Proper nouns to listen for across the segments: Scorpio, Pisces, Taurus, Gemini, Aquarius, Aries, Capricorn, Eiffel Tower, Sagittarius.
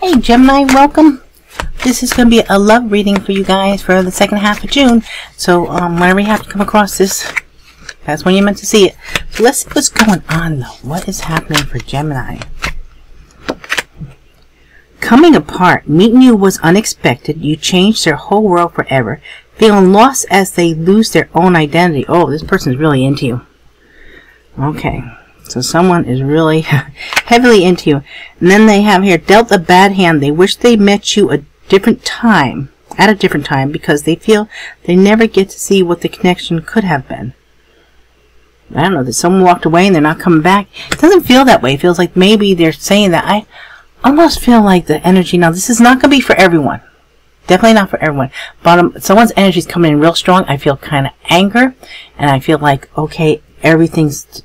Hey Gemini, welcome. This is going to be a love reading for you guys for the second half of June. So whenever you have to come across this, that's when you're meant to see it. So let's see what's going on though. What is happening for Gemini? Coming apart. Meeting you was unexpected. You changed their whole world forever. Feeling lost as they lose their own identity. Oh, this person's really into you. Okay. So someone is really heavily into you. And then they have here, dealt a bad hand. They wish they met you at a different time, because they feel they never get to see what the connection could have been. I don't know, that someone walked away and they're not coming back. It doesn't feel that way. It feels like maybe they're saying that. I almost feel like the energy now, this is not going to be for everyone. Definitely not for everyone. But someone's energy is coming in real strong. I feel kind of anger. And I feel like, okay, everything's...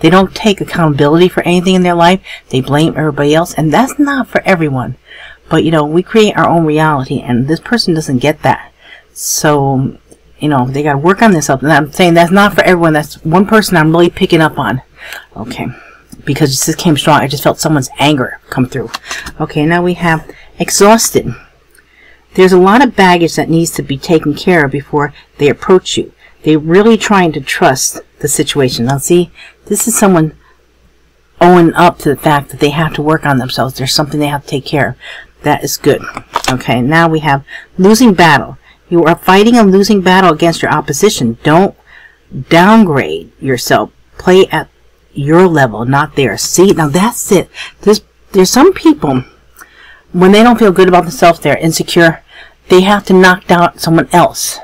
They don't take accountability for anything in their life. They blame everybody else, and that's not for everyone. But, you know, we create our own reality, and this person doesn't get that. So, you know, they got to work on this up. And I'm saying that's not for everyone. That's one person I'm really picking up on. Okay. Because this came strong. I just felt someone's anger come through. Okay, now we have exhausted. There's a lot of baggage that needs to be taken care of before they approach you. They're really trying to trust the situation. Now, see, this is someone owning up to the fact that they have to work on themselves. There's something they have to take care of. That is good. Okay, now we have losing battle. You are fighting a losing battle against your opposition. Don't downgrade yourself. Play at your level, not theirs. See, now that's it. There's some people, when they don't feel good about themselves, they're insecure. They have to knock down someone else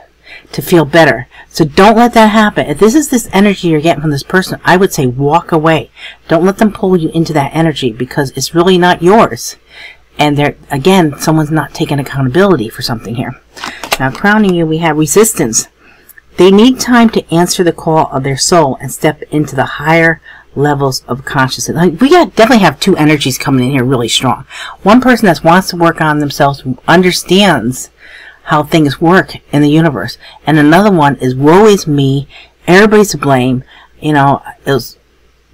to feel better. So don't let that happen. If this is this energy you're getting from this person, I would say walk away. Don't let them pull you into that energy, because it's really not yours. And there, again, someone's not taking accountability for something here. Now, crowning you, we have resistance. They need time to answer the call of their soul and step into the higher levels of consciousness. Like, we definitely have two energies coming in here really strong. One person that wants to work on themselves, who understands how things work in the universe, and another one is woe is me, everybody's to blame, you know, it was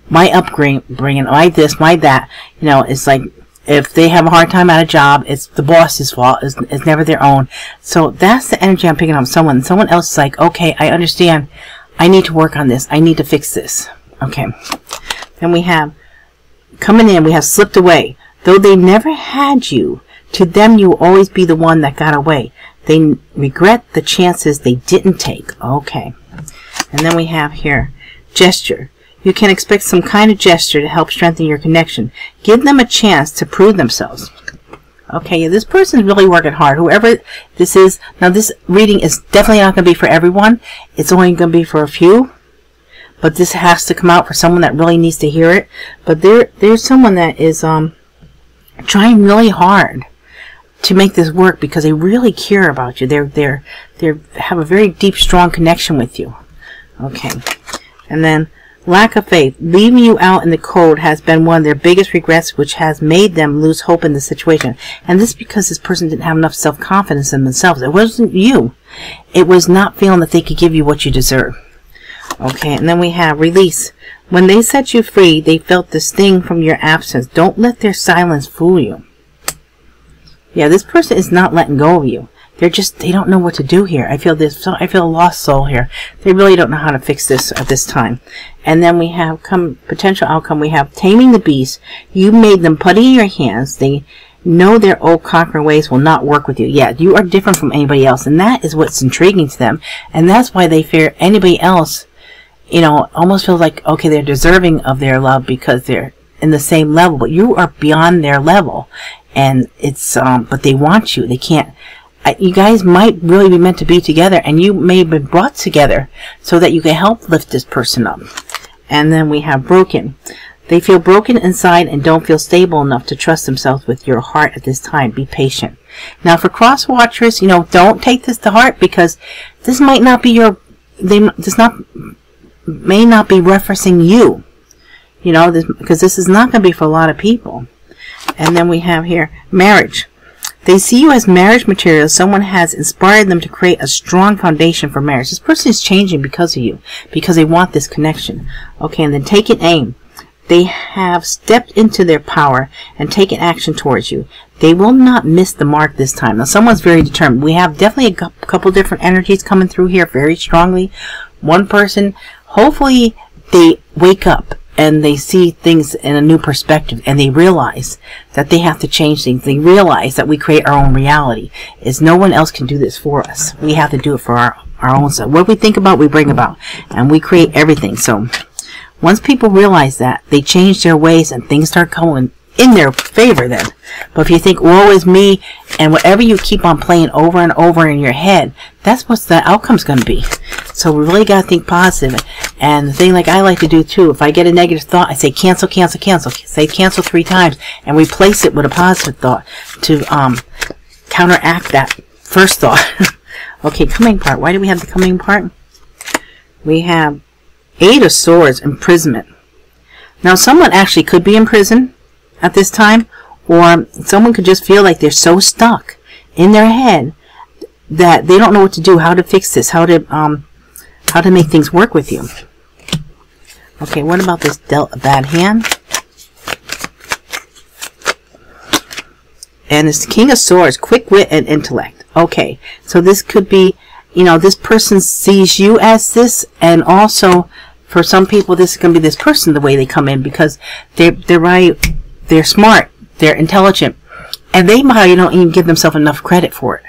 my upbringing, my this, my that, you know, it's like if they have a hard time at a job, it's the boss's fault, it's never their own. So that's the energy I'm picking up. Someone else is like, okay, I understand, I need to work on this, I need to fix this. Okay, then we have coming in, we have slipped away. Though they never had you, to them you will always be the one that got away. They regret the chances they didn't take. Okay. And then we have here, gesture. You can expect some kind of gesture to help strengthen your connection. Give them a chance to prove themselves. Okay, this person's really working hard. Whoever this is, now this reading is definitely not going to be for everyone. It's only going to be for a few. But this has to come out for someone that really needs to hear it. But there's someone that is trying really hard to make this work, because they really care about you. They have a very deep, strong connection with you. Okay. And then lack of faith. Leaving you out in the cold has been one of their biggest regrets, which has made them lose hope in the situation. And this is because this person didn't have enough self-confidence in themselves. It wasn't you. It was not feeling that they could give you what you deserve. Okay, and then we have release. When they set you free, they felt the sting from your absence. Don't let their silence fool you. Yeah, this person is not letting go of you. They're just, they don't know what to do here. I feel a lost soul here. They really don't know how to fix this at this time. And then we have potential outcome. We have taming the beast. You made them putty in your hands. They know their old conqueror ways will not work with you. Yeah, you are different from anybody else. And that is what's intriguing to them. And that's why they fear anybody else, you know, almost feels like, okay, they're deserving of their love because they're in the same level. But you are beyond their level. And it's, but they want you. They can't, you guys might really be meant to be together, and you may have been brought together so that you can help lift this person up. And then we have broken. They feel broken inside and don't feel stable enough to trust themselves with your heart at this time. Be patient. Now for cross watchers, you know, don't take this to heart, because this might not be your, may not be referencing you, you know, because this is not going to be for a lot of people. And then we have here, marriage. They see you as marriage material. Someone has inspired them to create a strong foundation for marriage. This person is changing because of you, because they want this connection. Okay, and then taking aim. They have stepped into their power and taken action towards you. They will not miss the mark this time. Now, someone's very determined. We have definitely a couple different energies coming through here very strongly. One person, hopefully they wake up and they see things in a new perspective, and they realize that they have to change things. They realize that we create our own reality. Is no one else can do this for us. We have to do it for our own self. What we think about, we bring about, and we create everything. So once people realize that, they change their ways and things start going in their favor then. But if you think, woe is me, and whatever you keep on playing over and over in your head, that's what the outcome's going to be. So we really got to think positive. And the thing like I like to do too, if I get a negative thought, I say cancel, cancel, cancel. Say cancel 3 times and replace it with a positive thought to counteract that first thought. Okay, coming part. Why do we have the coming part? We have 8 of Swords, imprisonment. Now someone actually could be in prison at this time, or someone could just feel like they're so stuck in their head that they don't know what to do, how to fix this, how to make things work with you. Okay, what about this dealt a bad hand? And it's the King of Swords, quick wit and intellect. Okay, so this could be, you know, this person sees you as this, and also for some people this is going to be this person the way they come in, because they're right. They're smart, they're intelligent, and they might don't even give themselves enough credit for it.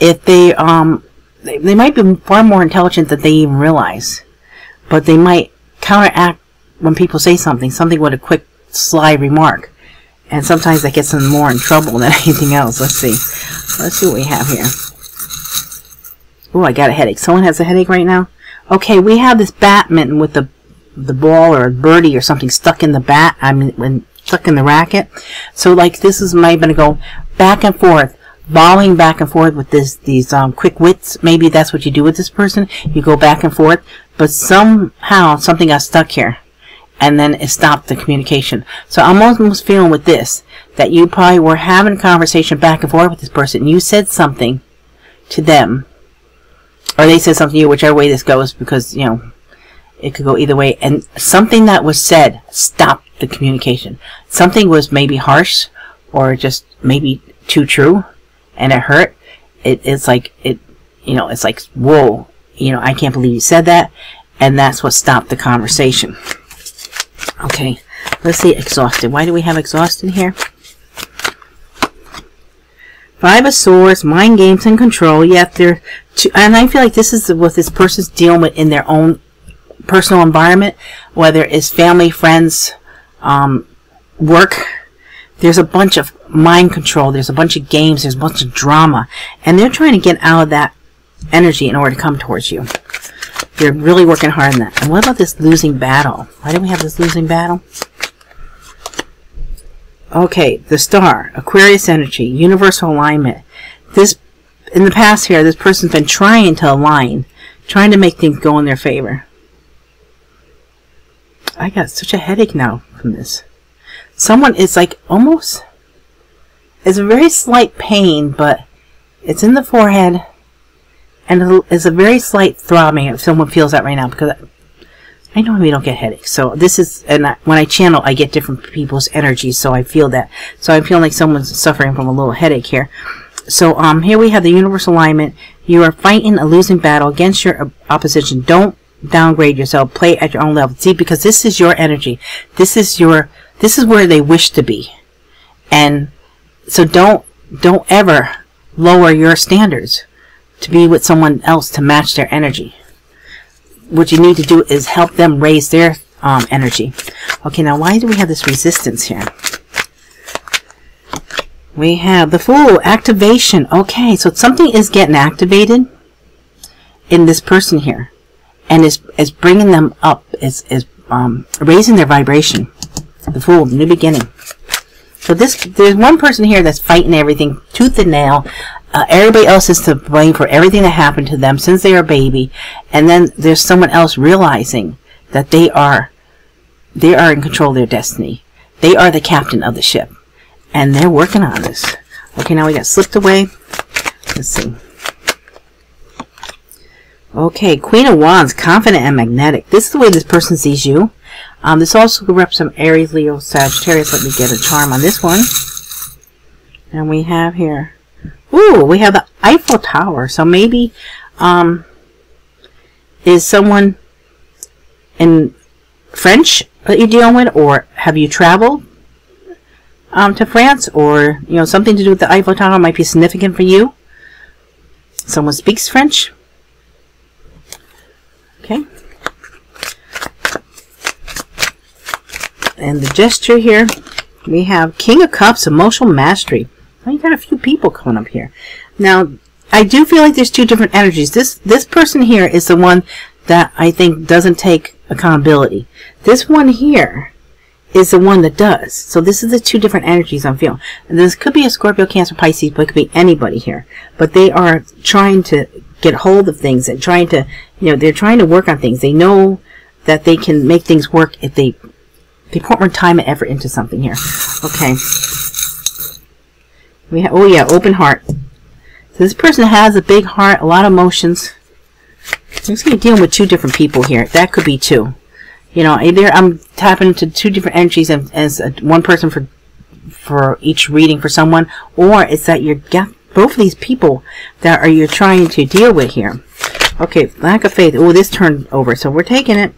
If they they might be far more intelligent than they even realize, but they might counteract when people say something with a quick, sly remark, and sometimes that gets them more in trouble than anything else. Let's see what we have here. Oh, I got a headache. Someone has a headache right now. Okay, we have this badminton with the ball or a birdie or something stuck in the bat. I mean, stuck in the racket. So like this is maybe going to go back and forth, volleying back and forth with these quick wits. Maybe that's what you do with this person. You go back and forth, but somehow something got stuck here, and then it stopped the communication. So I'm almost feeling with this that you probably were having a conversation back and forth with this person. You said something to them, or they said something to you, whichever way this goes, because you know it could go either way, and something that was said stopped the communication. Something was maybe harsh or just maybe too true, and it hurt. It's like, it, you know, it's like, whoa, you know, I can't believe you said that, and that's what stopped the conversation. Okay, let's see, exhausted. Why do we have exhausted here? 5 of Swords, mind games and control. Yet they're too, and I feel like this is what this person's dealing with in their own personal environment, whether it's family, friends, work. There's a bunch of mind control, there's a bunch of games, there's a bunch of drama, and they're trying to get out of that energy in order to come towards you. They're really working hard on that. And what about this losing battle? Why do we have this losing battle? Okay, the Star, Aquarius energy, universal alignment. This, in the past here, this person's been trying to align, trying to make things go in their favor. I got such a headache now from this. Someone is like almost, it's a very slight pain, but it's in the forehead, and it's a very slight throbbing if someone feels that right now, because I normally don't get headaches. So this is, and when I channel, I get different people's energy, so I feel that. So I feel like someone's suffering from a little headache here. So here we have the universal alignment. You are fighting a losing battle against your opposition. Don't downgrade yourself, play at your own level. See, because this is your energy, this is where they wish to be, and so don't ever lower your standards to be with someone else to match their energy. What you need to do is help them raise their energy. Okay, now why do we have this resistance here? We have the Fool, activation. Okay, so something is getting activated in this person here, and is bringing them up, is raising their vibration. The Fool, new beginning. So this, there's one person here that's fighting everything, tooth and nail. Everybody else is to blame for everything that happened to them since they are a baby, and then there's someone else realizing that they are in control of their destiny. They are the captain of the ship, and they're working on this. Okay, now we got slipped away. Let's see. Okay, Queen of Wands, confident and magnetic. This is the way this person sees you. This also reps some Aries, Leo, Sagittarius. Let me get a charm on this one. And we have here, ooh, we have the Eiffel Tower. So maybe is someone in French that you're dealing with, or have you traveled to France, or you know, something to do with the Eiffel Tower might be significant for you. Someone speaks French. Okay. And the gesture here, we have King of Cups, emotional mastery. Well, you got a few people coming up here. Now, I do feel like there's two different energies. This person here is the one that I think doesn't take accountability. This one here is the one that does. So this is the two different energies I'm feeling. And this could be a Scorpio, Cancer, Pisces, but it could be anybody here. But they are trying to get hold of things and trying to, you know, they're trying to work on things. They know that they can make things work if they put more time and effort into something here. Okay. We have, oh yeah, open heart. So this person has a big heart, a lot of emotions. I'm just going to deal with two different people here. That could be two. You know, either I'm tapping into two different energies as one person for each reading for someone, or it's that you've got both of these people that are you're trying to deal with here. Okay, lack of faith. Oh, this turned over, so we're taking it.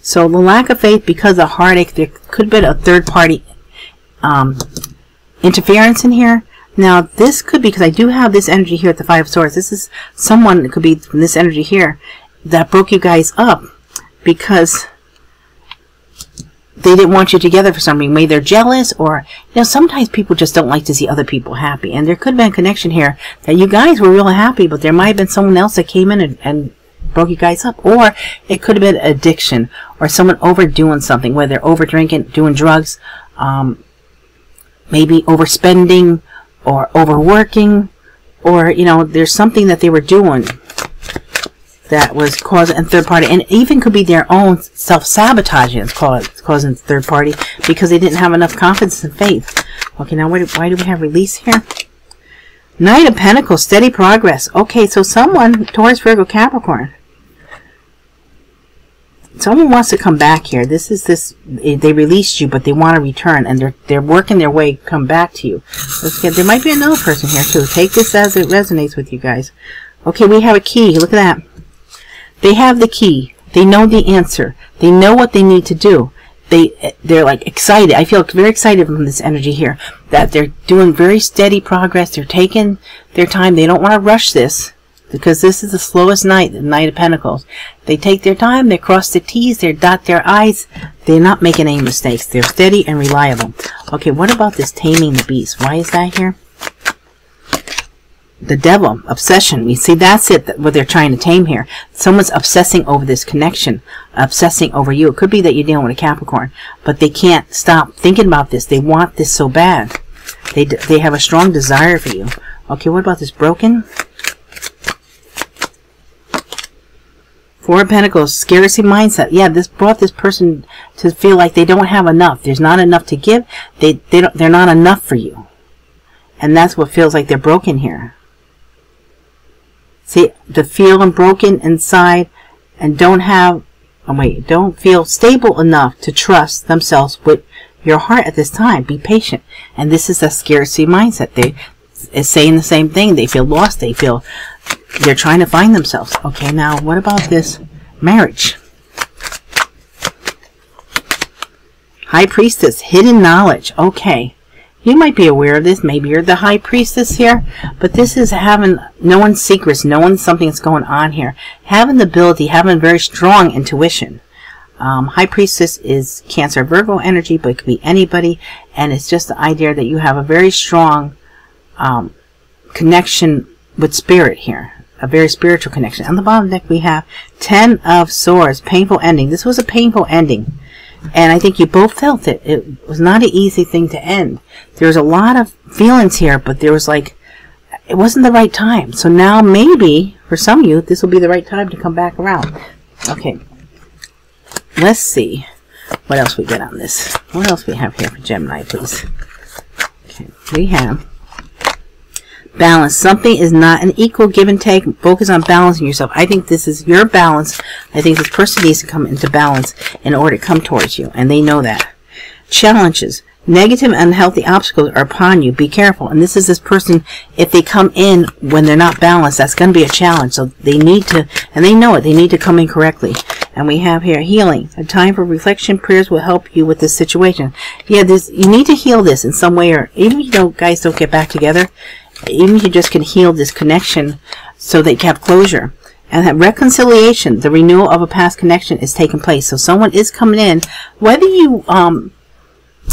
So the lack of faith because of heartache, there could be a third party interference in here. Now this could be, because I do have this energy here at the Five of Swords. This is someone that could be from this energy here that broke you guys up because they didn't want you together for some reason. Maybe they're jealous, or you know, sometimes people just don't like to see other people happy. And there could have been a connection here that you guys were really happy, but there might have been someone else that came in and broke you guys up. Or it could have been addiction, or someone overdoing something, whether they're over drinking, doing drugs, maybe overspending or overworking, or you know, there's something that they were doing that was causing third party, and even could be their own self-sabotaging that's causing third party because they didn't have enough confidence and faith. Okay, now why do we have release here? Knight of Pentacles, steady progress. Okay, so someone, Taurus, Virgo, Capricorn, someone wants to come back here. This is this, they released you, but they want to return, and they're working their way, come back to you. Let's get, there might be another person here too. Take this as it resonates with you guys. Okay, we have a key. Look at that. They have the key. They know the answer. They know what they need to do. They're like excited. I feel very excited from this energy here that they're doing very steady progress. They're taking their time. They don't want to rush this because this is the slowest night, the Knight of Pentacles. They take their time. They cross the T's. They dot their I's. They're not making any mistakes. They're steady and reliable. Okay, what about this taming the beast? Why is that here? The devil, obsession. You see, that's it, what they're trying to tame here. Someone's obsessing over this connection, obsessing over you. It could be that you're dealing with a Capricorn, but they can't stop thinking about this. They want this so bad. They have a strong desire for you. Okay, what about this broken? Four of Pentacles, scarcity mindset. Yeah, this brought this person to feel like they don't have enough. There's not enough to give. They're not enough for you. And that's what feels like they're broken here. See, the feeling broken inside and don't feel stable enough to trust themselves with your heart at this time. Be patient. And this is a scarcity mindset. They is saying the same thing. They feel lost. They feel they're trying to find themselves. Okay, now what about this marriage? High Priestess, hidden knowledge. Okay. You might be aware of this. Maybe you're the High Priestess here, but this is having knowing secrets, knowing something that's going on here, having the ability, having very strong intuition. High Priestess is Cancer, Virgo energy, but it could be anybody, and it's just the idea that you have a very strong connection with spirit here, a very spiritual connection. On the bottom of the deck, we have Ten of Swords, painful ending. This was a painful ending. And I think you both felt it. It was not an easy thing to end. There was a lot of feelings here, but there was like, it wasn't the right time. So now maybe, for some of you, this will be the right time to come back around. Okay. Let's see what else we get on this. What else we have here for Gemini, please? Okay. We have balance. Something is not an equal give and take. Focus on balancing yourself. I think this is your balance. I think this person needs to come into balance in order to come towards you, and they know that. Challenges. Negative and unhealthy obstacles are upon you. Be careful. And this is this person, if they come in when they're not balanced, that's going to be a challenge. So they need to, and they know it, they need to come in correctly. And we have here healing. A time for reflection. Prayers will help you with this situation. Yeah, you need to heal this in some way, or even if you guys don't get back together, even if you just can heal this connection so that you have closure. And that reconciliation, the renewal of a past connection is taking place. So someone is coming in, whether you,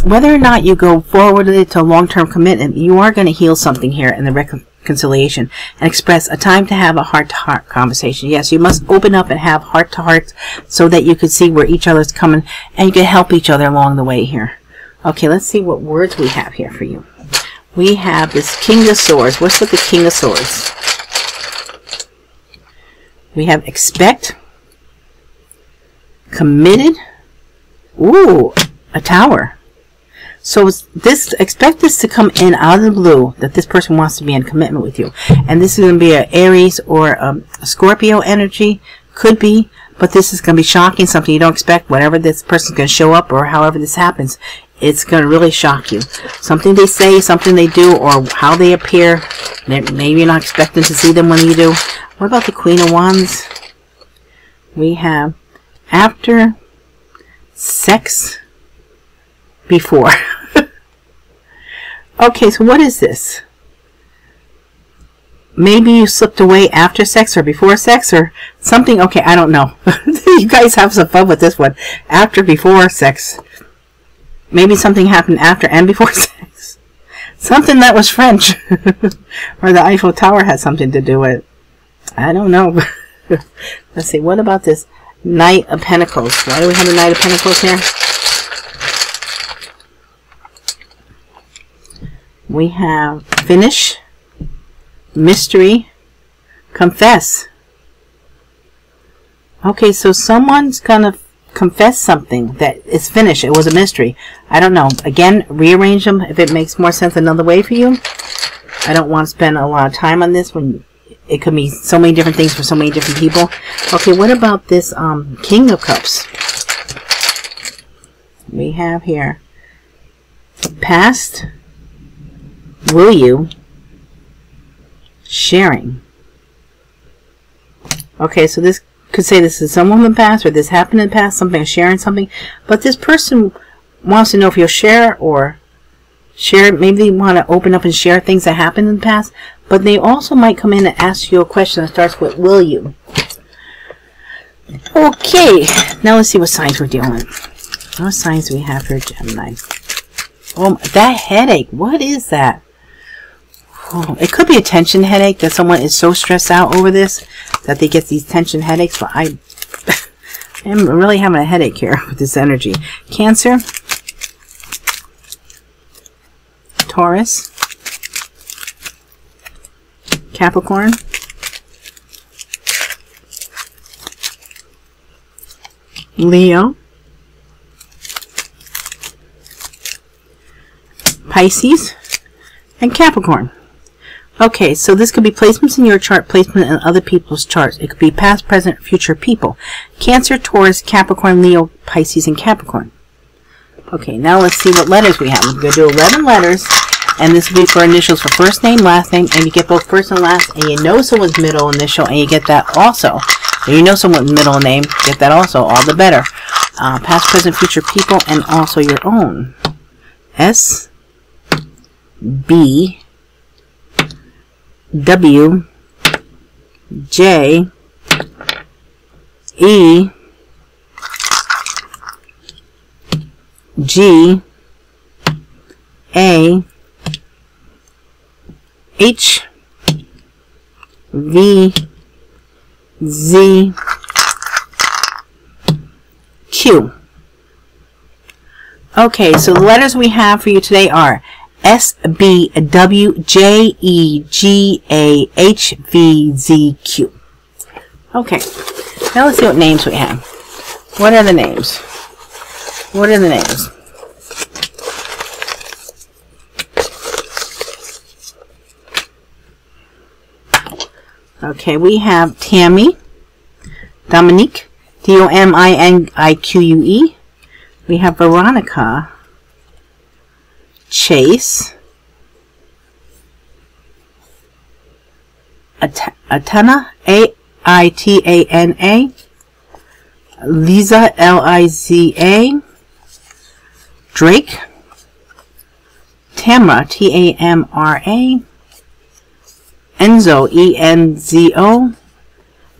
whether or not you go forward with it to a long-term commitment, you are going to heal something here in the reconciliation and express a time to have a heart-to-heart conversation. Yes, you must open up and have heart-to-hearts so that you can see where each other's coming and you can help each other along the way here. Okay, let's see what words we have here for you. We have this King of Swords. What's with the King of Swords? We have expect, committed, ooh, a Tower. So this, expect this to come in out of the blue, that this person wants to be in commitment with you. And this is going to be an Aries or a Scorpio energy, could be, but this is going to be shocking, something you don't expect. Whenever this person's going to show up or however this happens, it's going to really shock you. Something they say, something they do, or how they appear. Maybe you're not expecting to see them when you do. What about the Queen of Wands? We have after, sex, before. Okay, so what is this? Maybe you slipped away after sex or before sex or something. Okay, I don't know. You guys have some fun with this one. After, before sex. Maybe something happened after and before sex. Something that was French. Or the Eiffel Tower had something to do with it. I don't know. Let's see, what about this Knight of Pentacles? Why do we have a Knight of Pentacles here? We have finish, mystery, confess. Okay, so someone's gonna confess something that is finished. It was a mystery. I don't know. Again, rearrange them if it makes more sense another way for you. I don't want to spend a lot of time on this when it could be so many different things for so many different people. Okay, what about this King of Cups? We have here past, will you, sharing. Okay, so this could say this is someone in the past, or this happened in the past, something, sharing something. But this person wants to know if you'll share or share. Maybe they want to open up and share things that happened in the past. But they also might come in and ask you a question that starts with, will you? Okay, now let's see what signs we're dealing with. What signs do we have for Gemini? Oh, that headache. What is that? Oh, it could be a tension headache, that someone is so stressed out over this that they get these tension headaches. But I am really having a headache here with this energy. Cancer, Taurus, Capricorn, Leo, Pisces, and Capricorn. Okay, so this could be placements in your chart, placement in other people's charts. It could be past, present, future people. Cancer, Taurus, Capricorn, Leo, Pisces, and Capricorn. Okay, now let's see what letters we have. We're going to do 11 letters. And this will be for initials for first name, last name, and you get both first and last, and you know someone's middle initial, and you get that also. If you know someone's middle name, get that also, all the better. Past, present, future people, and also your own. S, B, W, J, E, G, A, H, V, Z, Q. Okay, so the letters we have for you today are S, B, W, J, E, G, A, H, V, Z, Q. Okay, now let's see what names we have. What are the names? What are the names? Okay, we have Tammy, Dominique, D-O-M-I-N-I-Q-U-E. We have Veronica, chase, Aitana, Aitana, Liza, Liza, Drake, Tamra, Tamra, Enzo, Enzo,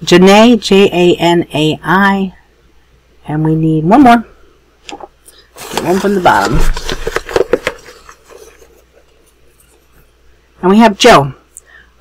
Janae, Janai, and we need one more. Get one from the bottom. And we have Joe.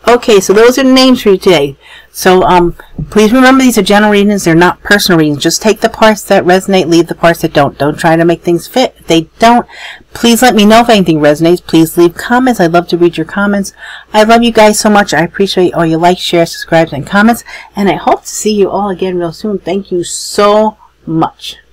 Okay, so those are names for you today. So please remember these are general readings, they're not personal readings. Just take the parts that resonate, leave the parts that don't. Don't try to make things fit. If they don't, please let me know if anything resonates. Please leave comments. I'd love to read your comments. I love you guys so much. I appreciate all your likes, shares, subscribes, and comments. And I hope to see you all again real soon. Thank you so much.